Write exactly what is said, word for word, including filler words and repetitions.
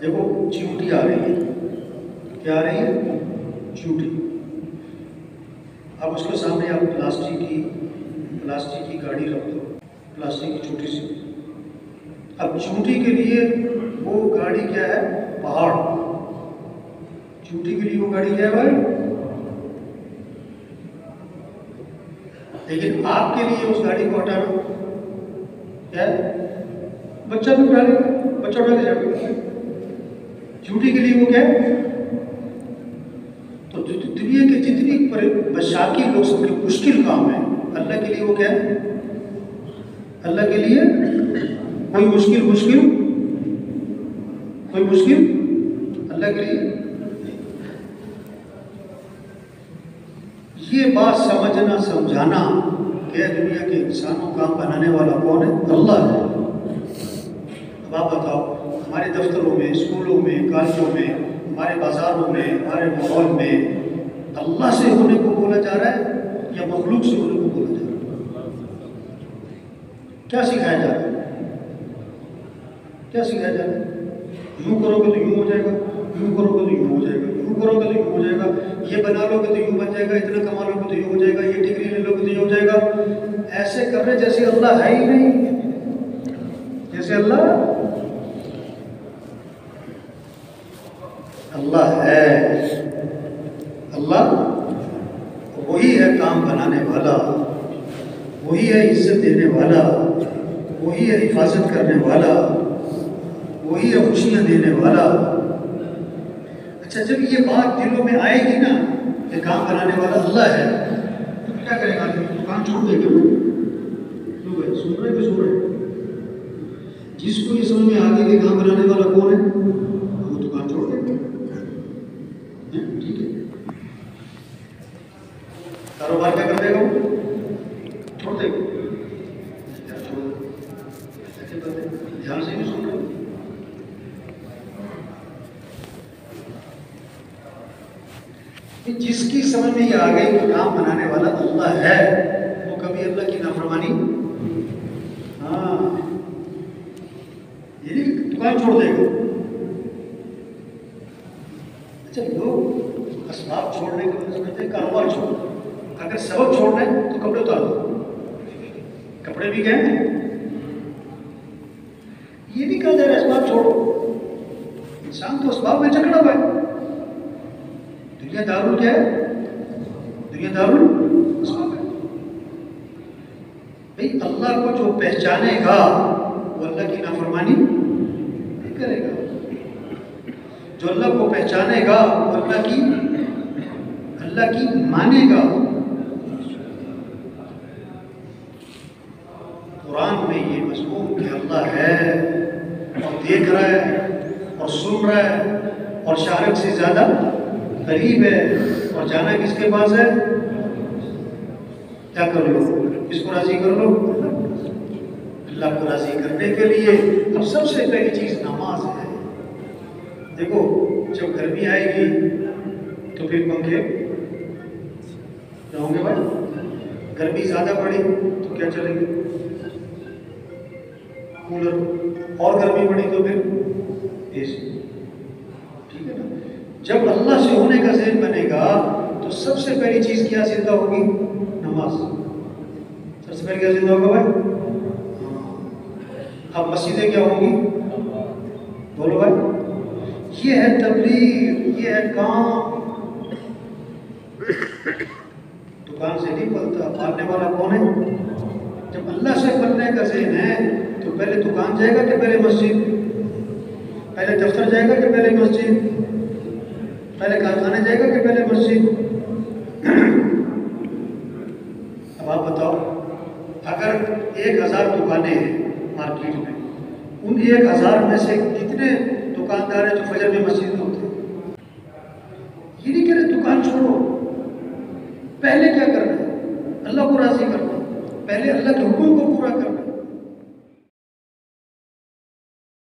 देखो चींटी आ रही है, क्या आ रही है? चींटी। अब उसके सामने आप प्लास्टिक की प्लास्टिक की गाड़ी रख दो, प्लास्टिक की चींटी से। अब चींटी के लिए वो गाड़ी क्या है? पहाड़। चींटी के लिए वो गाड़ी क्या है भाई? लेकिन आपके लिए उस गाड़ी को हटा दो, क्या बच्चा भी उठा लेगा, बच्चा उठा ले जाएगा। चूटी के लिए वो क्या है? तो दुनिया के जितनी बशाकी लोग सबके मुश्किल काम है, अल्लाह के लिए वो क्या है? अल्लाह के लिए कोई मुश्किल मुश्किल कोई मुश्किल अल्लाह के लिए। ये बात समझना समझाना क्या दुनिया के इंसानों का बनाने वाला कौन है? अल्लाह है। अब आप बताओ, हमारे दफ्तरों में, स्कूलों में, कॉलेजों में, हमारे बाजारों में, हमारे माहौल में अल्लाह से होने को बोला जा रहा है या मखलूक से होने को बोला जा रहा है? क्या सिखाया जा रहा है? क्या सिखाया जा रहा है? यूँ करोगे तो यूँ हो जाएगा, यूँ करोगे तो यूँ हो जाएगा, करोगे तो यूँ हो जाएगा, ये बना लोगे तो यूँ बन जाएगा, इतना कमा लोगे तो यूँ हो जाएगा, ये डिग्री ले लोगे तो यूँ हो जाएगा। ऐसे कर रहे जैसे अल्लाह है ही नहीं, जैसे अल्लाह अल्लाह है। अल्लाह वही है काम बनाने वाला, वही है इज्जत देने वाला, वही है हिफाजत करने वाला, वही है खुशियाँ देने वाला। अच्छा, जब ये बात दिलों में आएगी ना कि काम बनाने वाला अल्लाह है, तो क्या करेगा? दुकान छोड़ देगा। सुन रहे तो सुन रहे, जिसको ये समझ में आ गया कि काम बनाने वाला कौन है, वो दुकान छोड़ देगा, ठीक है। कारोबार क्या कर देगा? वो छोड़ देगा। ध्यान से भी सुन रहे, जिसकी समझ में ये आ गई कि काम बनाने वाला अल्लाह है, वो तो कभी अल्लाह की नाफरमानी हाँ ये दुकान छोड़ देगा। अच्छा, लोग असबाब छोड़ने के मतलब समझते हैं कारोबार छोड़, अगर सबक छोड़ना है तो कपड़े उतार दो, कपड़े भी गए। ये नहीं कहा जा रहा असबाब छोड़ो, इंसान तो असबाब में जकड़ा हुआ है। दुनिया दारू क्या है? दुनिया दारू असबाब है भाई। अल्लाह को जो पहचानेगा वो अल्लाह की नाफरमानी नहीं करेगा, जो अल्लाह को पहचानेगा वो अल्लाह की अल्लाह की मानेगा। कुरान में ये मज़मून कि अल्लाह है और देख रहा है और सुन रहा है और शारक से ज़्यादा करीब है और जाना किसके पास है, क्या कर लो, किसको राजी कर लो? अल्लाह को राजी करने के लिए अब सबसे पहली चीज़ नमाज है। देखो, जब गर्मी आएगी तो फिर पंखे होंगे भाई, गर्मी ज़्यादा पड़ी तो क्या चलेंगे? कूलर। और गर्मी पड़ी तो फिर एसी, ठीक है ना। जब अल्लाह से होने का ज़हन बनेगा तो सबसे पहली चीज़ क्या जिंदा होगी? नमाज। सबसे पहले क्या जिंदा होगा भाई? अब मस्जिदें क्या होंगी? बोलो भाई। ये है तबलीग, ये है काम। दुकान से नहीं पलता, पालने वाला कौन है? जब अल्लाह से पलने का ज़हन है तो पहले दुकान जाएगा कि पहले मस्जिद, पहले दफ्तर जाएगा कि पहले मस्जिद, पहले कारखाने जाएगा कि पहले मस्जिद? अब आप बताओ, अगर एक हज़ार दुकानें हैं मार्केट में, उन एक हज़ार में से कितने दुकानदार हैं जो फजर में मस्जिद में होते हैं? ये नहीं कह रहे दुकान छोड़ो,